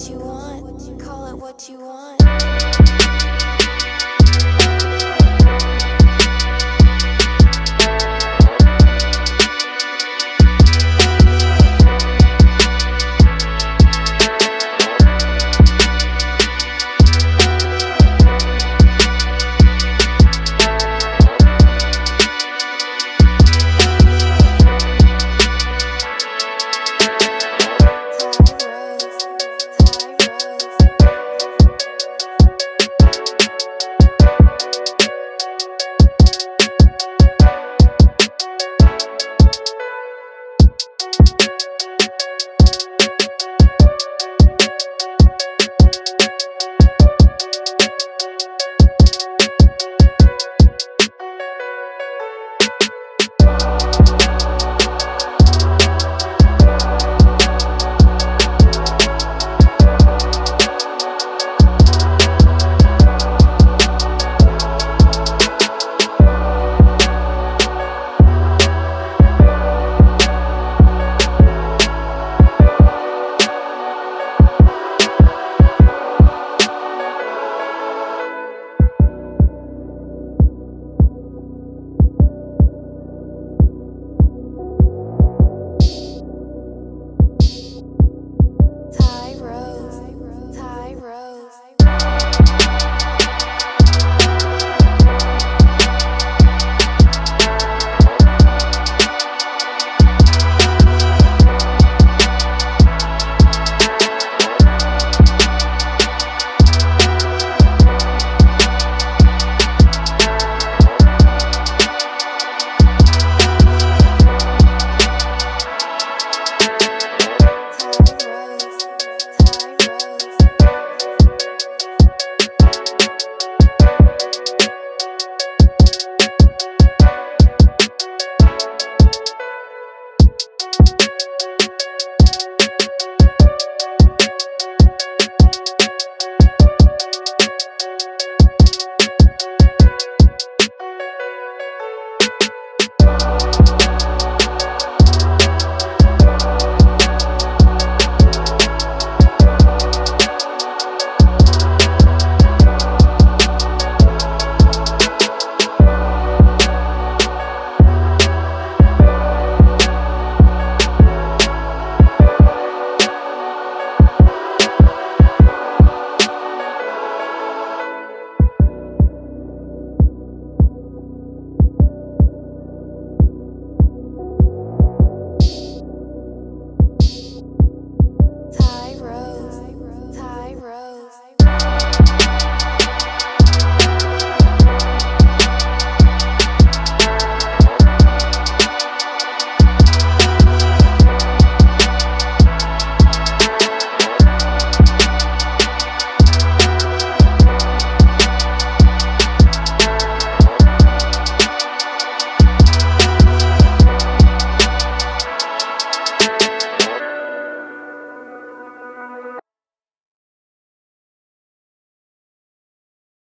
what you want, call it what you want.